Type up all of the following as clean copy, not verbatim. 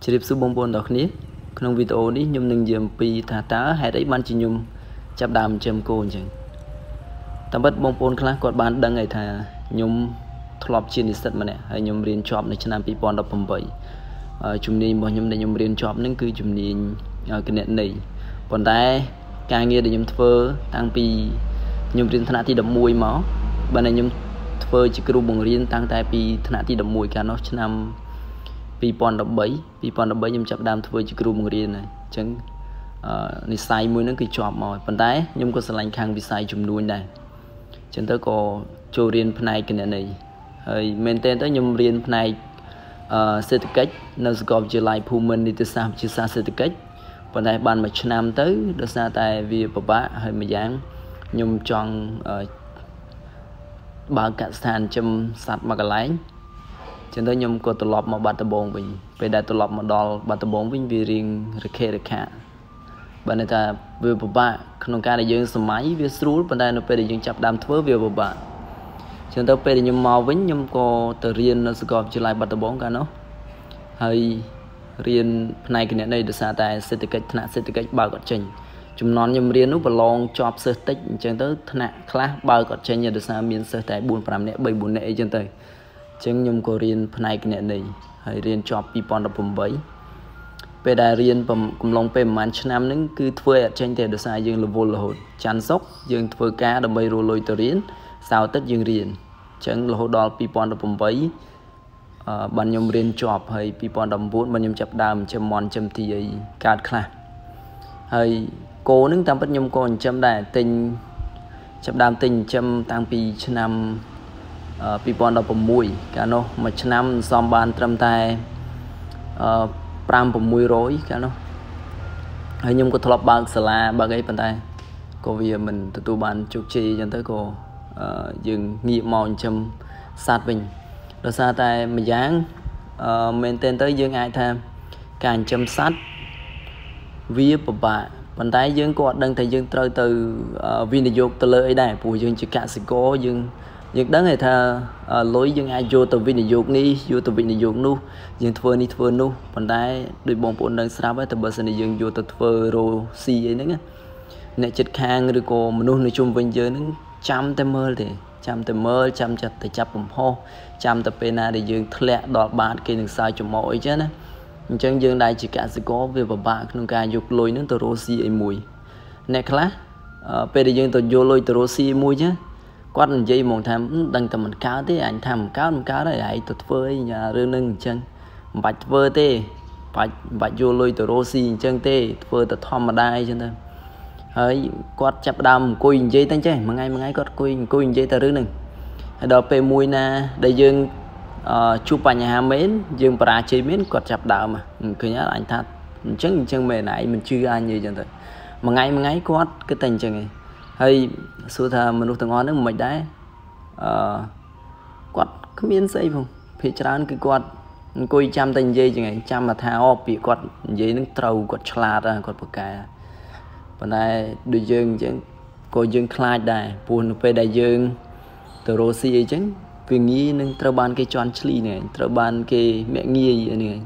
Chỉ điệp sư bông bồn đọc nếp. Trong video này, nhóm nâng dường bì thả tá hẹt ấy ban chỉ nhóm chạp đàm châm cô chẳng. Tạm bất bông bồn khá quạt bán đăng ấy thả nhóm lọc trên đi sất mà nè. Hãy nhóm riêng chọp này chân làm bí bòn đọc bầm bầy. Chúng mình bỏ nhóm riêng chọp nâng cư chúng mình cái nền này. Bọn tay, càng nghe để nhóm thơ tăng bì nhóm riêng thân hạ thì đậm mùi máu. Bạn này nhóm thơ chỉ cứ bông riêng tăng tay bì thân hạ thì đậm mùi cả nó chân làm Pipon đập bẫy nhôm chập đam thôi chỉ kêu mông riêng này chẳng này sai môi nó cứ chọp mồi bàn tay nhôm có sành khang bị sai chùm đuôi này chẳng tới có châu riêng phần này cái này hơi maintain tới nhôm riêng phần này certificate nó gồm chia lại phù mình đi từ xa chia xa certificate bàn tay bàn mà nam tới đó xa tại vì bà hơi mà dáng nhôm chọn bà cả sàn châm sạt mà cái lái chúng tôi nhôm có tụ lọp một bát bông vinh về đại tụ lọp một đòn bát bông vinh vì riêng rực khè bạn này ta về bộ ba không có để dừng xe máy về sưu bạn này nó về để dừng chập đam thưa về bộ ba chúng tôi về để nhôm màu vĩnh nhôm có từ riêng nó sẽ có trở lại bát bông cả nó hay riêng này cái này được xa tại certificate bao gọt trình chúng nó nhôm riêng lúc vào long chọp sơ tích chúng tôi thà class bao gọt trình nhà được xa miền sơ tại buôn phạm nè bảy buôn nè chúng tôi chúng nhôm có riêng phần này cái này hay riêng chọn pipon đập bấm bấy, về đại riêng bấm cùng lòng về màn chân nam những cứ thuê tranh thể được sai dương là vô là hột chán sốc dương thuê cá đập bấy rồi lôi tới riêng sao tất dương riêng chẳng là hột đòn pipon đập bấm bấy, bạn nhôm riêng chọn hay pipon đập bút bạn nhôm chập đam châm mòn châm thì ấy cát khá, hay cô những tam bất nhôm còn châm đại tình chập đam tình châm tăng pi chân nam Pipon đập mùi cả nó mà chân nam xong bàn trăm tay pram bầm mùi rối cả nó hay nhung có thọp bạc xà la bạc ấy bàn tay cô vì mình tụi bàn chụp chi cho tới cô dừng nghi mòn châm sát mình đó xa tay mình dán mình tên tới dương ai tham càng châm sát vía bạc bàn tay dương có đăng thầy dương tới từ video từ lời này phù dương chỉ cả sự cố dương những đấng này thà lối dân ai vô từ video này vô từ video nu dân thưa nu còn đây đôi bóng bồn đang sáp với từ bờ sân dân vô từ thưa rồi xì ấy nữa nè chật khang rồi cô mà nuôi chung với dân nó chăm tay mơ chăm chặt tay chắp bụng ho chăm tập pena để dân thẹn đọt bát kia đừng sai cho mọi chứ nè chẳng dân đại chỉ cả sự có về bà bạc nông ca dục lối nó từ rồi xì ấy mùi nè class về để dân từ vô lối từ rồi xì mùi chứ quát làm gì mong tham đăng tầm mình cáo thế anh tham cáo đấy hãy tụt với nhà rơi nâng chân bạch vơ tê bạch vô lôi từ rosi chân tê vơ từ thom mà đai chân thôi hỡi quát chập đam cùi dây tay chơi mà ngay quát cùi dây từ rơi nâng đợt pe mùi na đại dương chụp ảnh nhà mến dương bà chơi mến quát chập đam mà cứ nhớ anh thật chân mề nãy mình chưa ăn gì chân thôi mà ngay quát cái tình chân này hay số thà mình lúc thằng ngon nó mệt đấy quạt cứ miên xây không thì chán cứ quạt coi chăm tay dây như này chăm mà tháo bị quạt dây nó trâu quạt chla ra quạt bậc cả còn đây đôi dương chứ coi dương khai đài buồn về đại dương từ rosi chứ vì nghĩ nên trâu ban cái tròn chli này trâu ban cái mẹ nghi gì này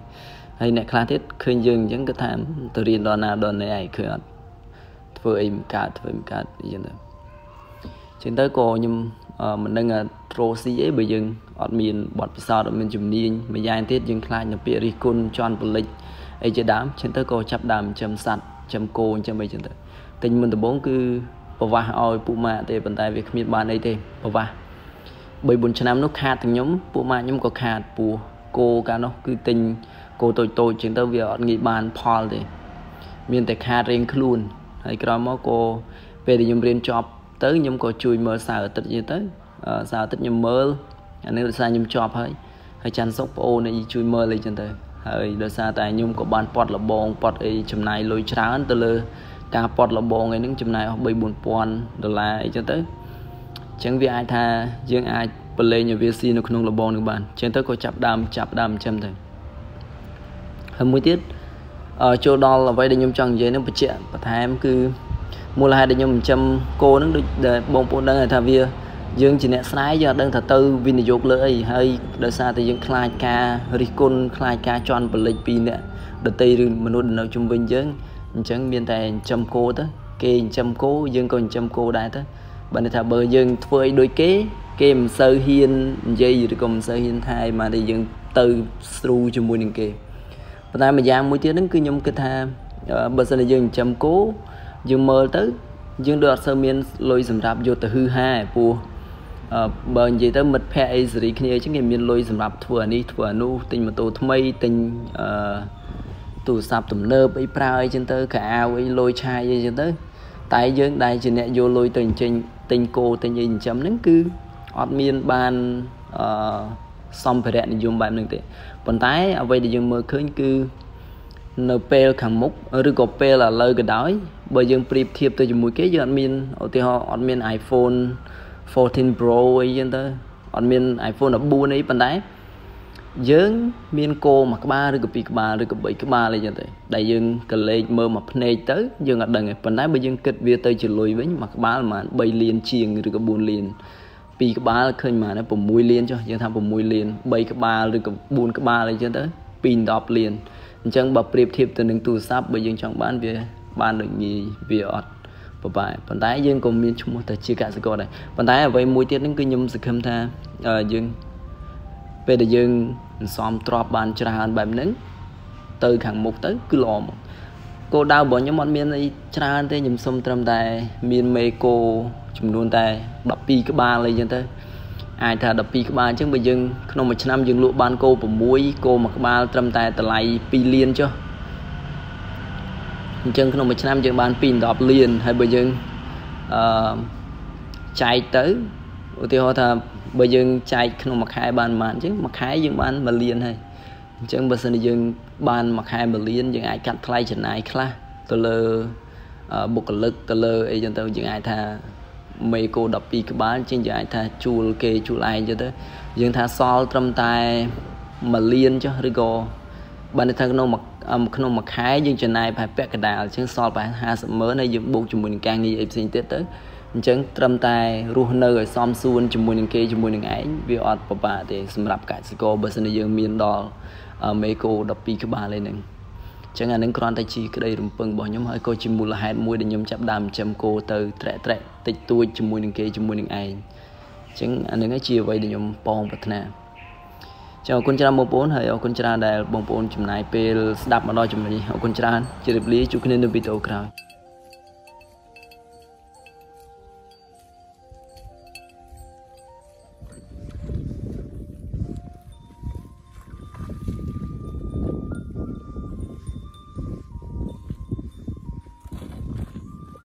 hay này khai thiết khơi dương chứ cái thảm từ điền đòn nào đòn này khơi với em cả như thế trên tới cô nhưng mình đang ở rosi ấy bây giờ admin bọt sao đó mình chụp niên mà dài tiết nhưng khai nhập bia ricun chọn bột lịch ấy chơi đám trên tới cô chắp đàm chấm sạch chấm cô chấm bây trên tới tình mình từ bốn cứ bờ va oi puma mạ tê bàn tay việc miệt bàn ấy tê bờ va bởi bốn trăm năm nó khát từng nhóm puma nhóm có khát pù cô cả nó cứ tình cô tôi trên tới việc nghị bàn paul thì miền tây khát riêng luôn hay cái đó mà cô về thì nhôm riêng chọc tới nhôm có chui mơ sao tất nhiên tới sao tất nhôm mơ anh ấy sao nhôm chọc hơi chăn sóc ô này chui mơ lên chân tới hơi đôi sao tại nhôm có bàn pot là bong pot ấy chấm này lôi trắng từ lơ cá pot là bong ấy những chấm này họ bay buồn pon đờ la ấy chân tới chẳng vì ai tha riêng ai play nhiều việc gì nó không là bong được bạn chân tới có chập đam chấm thôi hôm mới tiết chỗ đó là vậy để nhôm chọn dễ nó bật chuyện và tham cứ mua là hai để nhôm châm cô nó được bông bông đang ở thà vía dương chỉ nè sái giờ đang thà tư vì này dột lưỡi hơi đời xa thì dương khai ca ricon khai ca chọn bật lịch pin nè đợt tây mình luôn đầu chung vinh chứ chẳng miền tài chăm cô tới kê chăm cô dương còn chăm cô đại tới bạn thả bờ dương phơi đôi kế kem sơ hiên dây gì còn sơ hiên hai mà thì dương từ sưu chung mùi đừng kê và ta mà giang mũi tiếng đến cứ nhóm kết tham bờ sơ là dương chăm cố dương mơ tới dương đoạt sơ miên lôi dùm rạp vô từ hư hai phù bởi vì ta mật phe ấy dưới kia chứ nghiệm miên lôi dùm rạp thua ní thua nu tình mà tổ thông mây tình tù sạp tùm nợp ấy pra ấy chân tơ cả áo ấy lôi chai ấy chân tơ tại dương đại chỉ nẹ vô lôi tình trình tình cô tình nhìn chấm nắng cư ọt miên ban xong phải đẹp dùng bạn nâng tệ còn tái ở đây thì dương mơ khơi cư nợ pê khẳng múc rư gọp pê là lời cái đói bởi dương prip thiệp từ mùi kế dương miên ở thì họ ọt miên iPhone 14 Pro ấy dân ta ọt miên iPhone ở buôn ấy bàn tái dương miên cô mà ba rư gọp bà rư gọp bậy cái ba là dân tệ đại dương cờ lê mơ mà nê tới dương ở đằng này bàn tái bởi dương kết viết tới chỉ lùi với mà ba mà bay liền chiêng rư gọp buôn liền vì cái ba là khơi mà nó bụng mùi liền cho dân tham bụng mùi liền bay cái ba rư gọp buôn cái ba là dân tới pin đọc liền chẳng bập điệp thiệp từ những tù sắp bởi dương trong bán về ban được gì về ọt và bài bản tái dương còn miên chung một tờ chia cả sự cô này bản tái ở với mũi tiết đến cứ nhâm sự khâm tha dương về để dương xóm trọp bàn cho hàn bài nến từ khẳng mục tới cứ lò một cô đau bỏ nhóm bọn miên ấy cho hàn thế nhầm xông trầm tài miên mê cô chùm đôn tài đập pi cái ba lên dân tới ai thà đập pi các bạn chứ bây giờ không một năm dừng lụa ban cô của muối cô mà các bạn trăm tay tờ lại pi liền cho chân không một năm dừng ban pin đọc liền hay bây giờ chạy tới thì họ thà bây giờ chạy không mặc hai bàn màn chứ mặc hai dừng ban mà liền hay chân bây giờ dừng ban mặc hai mà liền dừng ai cắt thay chân ai khla tôi lơ buộc lực tôi lơ ấy dân tao dừng ai thà mấy cô đập đi cái bán trên giải tha chùa kê chùa lại cho tới dương tha sol trong tay mà liên cho rigo bạn thấy nó mặc không mặc hái dương trên này phải vẽ cái đào chứ sol phải ha sớm mới này dương buộc chúng mình càng như em xin tết tới chẳng trong tay ru nơi rồi xóm xuân chúng mình kê chúng mình ấy vì ọt bà bà thì xâm rập cả sự cô bớt xin dương miền đỏ mấy cô đập đi cái bán lên này chẳng hạn những con tay chi cái đây rung bừng bỏ nhóm hỏi cô chim mù là hai mũi để nhóm chắp đàm chăm cô từ trẻ trẻ tích tôi chim mùi đừng kê chim mùi đừng ai chẳng hạn những cái chia vậy để nhóm bong vật nè chào con cha một bốn hay con cha đài bong bốn chùm này pê đạp mà đo chùm này con cha chưa được lý chú nên được bị tàu